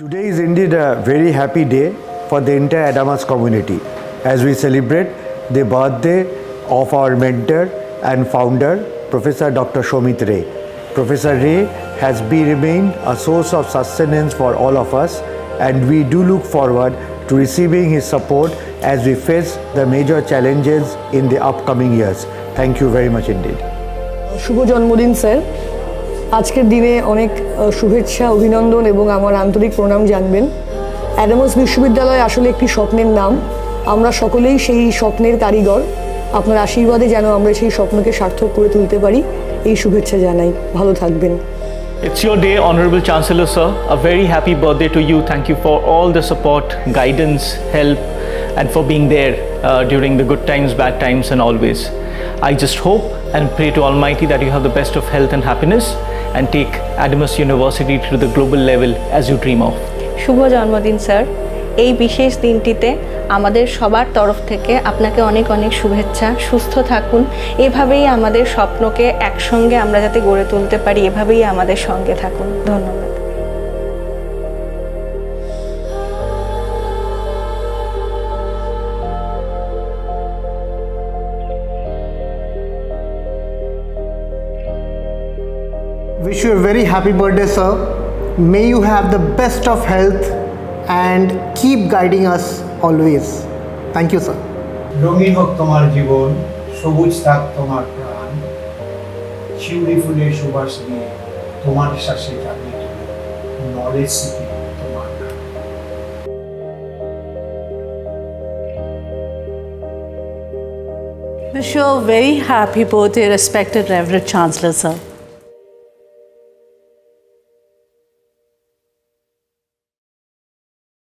Today is indeed a very happy day for the entire Adamas community as we celebrate the birthday of our mentor and founder, Professor Dr. Shomit Ray. Professor Ray has remained a source of sustenance for all of us, and we do look forward to receiving his support as we face the major challenges in the upcoming years. Thank you very much indeed. Shubho Janmodin sir. আজকের দিনে অনেক শুভেচ্ছা, অভিনন্দন এবং আমার আন্তরিক প্রণাম জানবেন। অ্যাডামাস বিশ্ববিদ্যালয় আসলে একটি স্বপ্নের নাম, আমরা সকলেই সেই স্বপ্নের কারিগর। আপনার আশীর্বাদে যেন আমরা সেই স্বপ্নকে সার্থক করে তুলতে পারি, এই শুভেচ্ছা জানাই। ভালো থাকবেন। It's your day, Honorable Chancellor sir. A very happy birthday to you. Thank you for all the support, guidance, help, and for being there during the good times, bad times, and always. I just hope and pray to Almighty that you have the best of health and happiness and take Adamas University to the global level as you dream of. শুভ জন্মদিন sir. এই বিশেষ দিনটিতে আমাদের সবার তরফ থেকে আপনাকে অনেক অনেক শুভেচ্ছা। সুস্থ থাকুন, এভাবেই আমাদের স্বপ্নকে একসঙ্গে আমরা যাতে গড়ে তুলতে পারি, এভাবেই আমাদের সঙ্গে থাকুন। ধন্যবাদ। Wish you a very happy birthday, sir. May you have the best of health and keep guiding us always. Thank you, sir. রঙিন হোক তোমার জীবন, সবুজ থাক তোমার প্রাণ, শিউলি ফুলের সুবাস নিয়ে তোমার শ্বাসে জাগিয়ে তুলি নলেজ সিটি তোমার নাম। Wish you a very happy birthday, respected Reverend Chancellor, sir.